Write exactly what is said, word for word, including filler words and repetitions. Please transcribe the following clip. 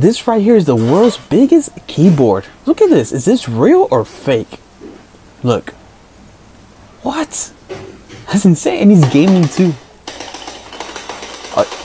This right here is the world's biggest keyboard. Look at this. Is this real or fake? Look. What? That's insane. And he's gaming too. Uh, it's